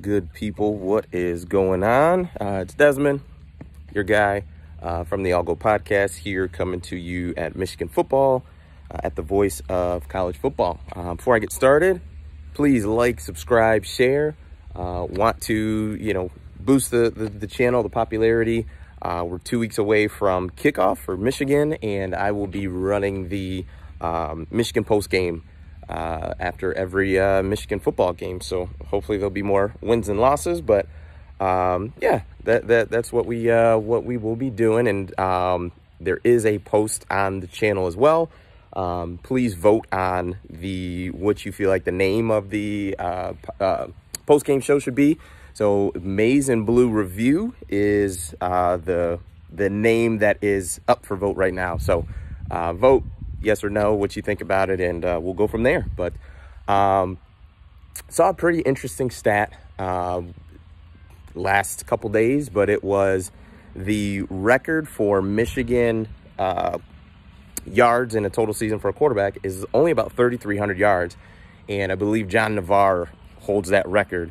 Good people, what is going on? It's Desmond, your guy from the All Go podcast here, coming to you at Michigan football, at the voice of college football. Before I get started, please like, subscribe, share. Want to, boost the channel, the popularity. We're 2 weeks away from kickoff for Michigan, and I will be running the Michigan post game after every Michigan football game, so hopefully there'll be more wins and losses. But yeah, that's what we will be doing, and there is a post on the channel as well. Please vote on what you feel like the name of the post game show should be. So Maize and Blue Review is the name that is up for vote right now. So vote yes or no, what you think about it, and we'll go from there. But saw a pretty interesting stat last couple days, but it was the record for Michigan yards in a total season for a quarterback is only about 3,300 yards, and I believe John Navarre holds that record.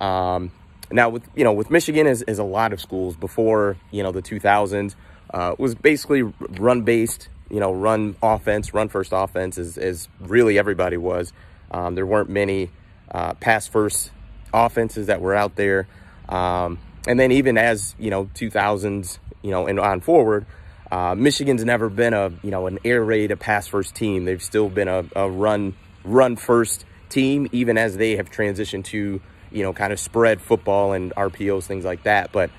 Now, with Michigan is a lot of schools before, the 2000s, was basically run-based. Run first offense is really everybody was. There weren't many pass first offenses that were out there. And then even as, 2000s, and on forward, Michigan's never been a, an air raid, a pass first team. They've still been a run first team, even as they have transitioned to, kind of spread football and RPOs, things like that. But,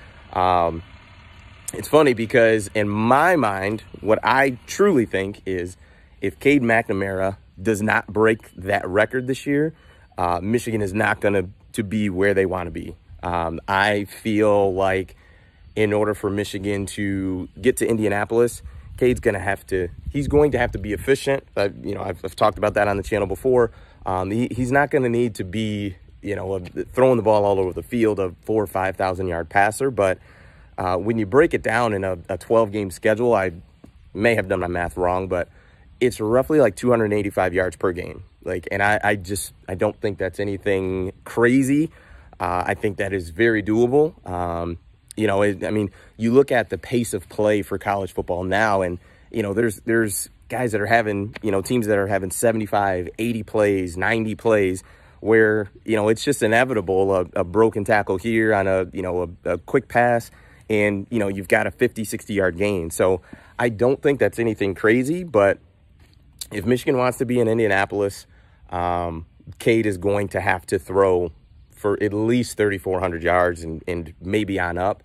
it's funny because in my mind, what I truly think is if Cade McNamara does not break that record this year, Michigan is not going to be where they want to be. I feel like in order for Michigan to get to Indianapolis, Cade's going to have to be efficient. I've talked about that on the channel before. He's not going to need to be, throwing the ball all over the field, a 4,000 or 5,000 yard passer, but when you break it down in a 12-game schedule, I may have done my math wrong, but it's roughly like 285 yards per game. And I don't think that's anything crazy. I think that is very doable. You look at the pace of play for college football now, and, there's guys that are having, teams that are having 75, 80 plays, 90 plays, where, it's just inevitable, a broken tackle here on a quick pass. And, you've got a 50, 60-yard gain. So I don't think that's anything crazy. But if Michigan wants to be in Indianapolis, Cade is going to have to throw for at least 3,400 yards and maybe on up.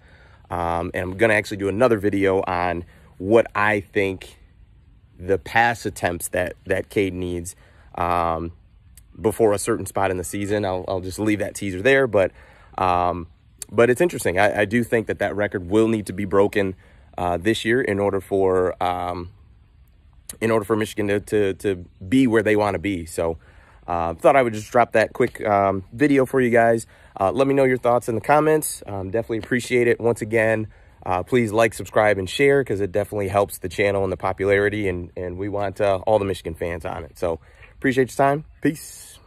And I'm going to actually do another video on what I think the pass attempts that Cade needs before a certain spot in the season. I'll just leave that teaser there. But it's interesting. I do think that record will need to be broken this year in order for Michigan to be where they want to be. So thought I would just drop that quick video for you guys. Let me know your thoughts in the comments. Definitely appreciate it. Once again, please like, subscribe, and share, because it definitely helps the channel and the popularity, and we want all the Michigan fans on it. So appreciate your time. Peace.